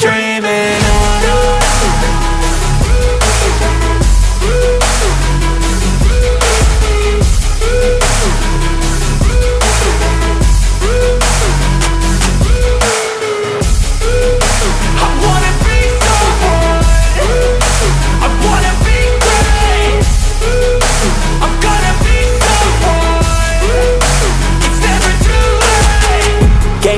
dreaming on.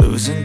Losing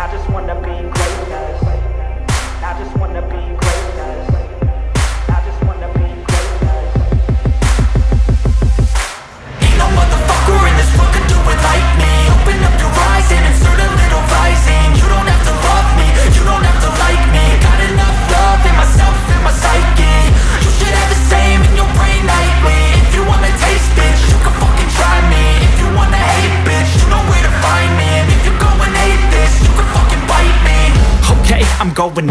I just wanna be greatness. I just wanna be greatness. I just wanna be greatness. Ain't no motherfucker in this world could do it like me. Open up your eyes and insert a little rising. You don't have to love me, you don't have to like me. Got enough love in myself and my psyche. You should have the same in your brain nightly. If you wanna taste, bitch, you can fucking try me. If you wanna hate, bitch, you know where to find me. And if you go and hate this, you can fucking bite me. Okay, I'm going